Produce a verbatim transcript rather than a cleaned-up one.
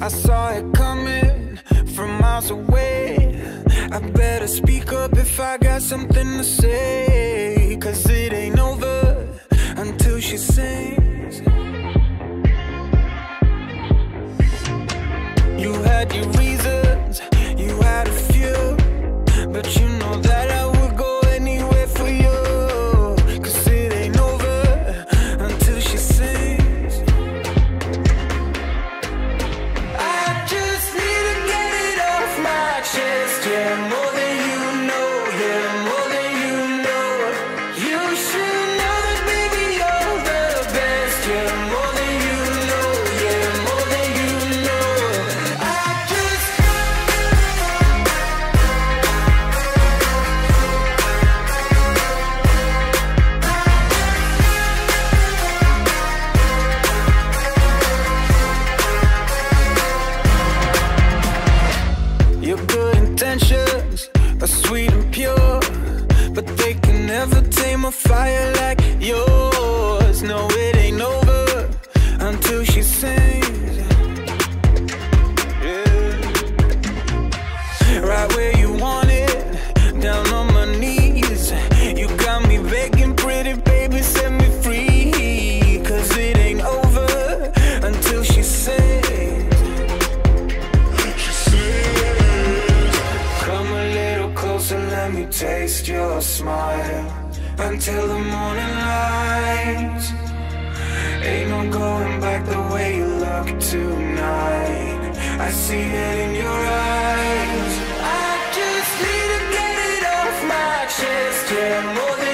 I saw it coming from miles away. I better speak up if I got something to say, 'cause it ain't over until she sings. You had your reasons, you had a few, but you know that I would go anywhere for you, 'cause it ain't over until she sings. Until the morning light, ain't no going back the way you look tonight. I see it in your eyes. I just need to get it off my chest, yeah.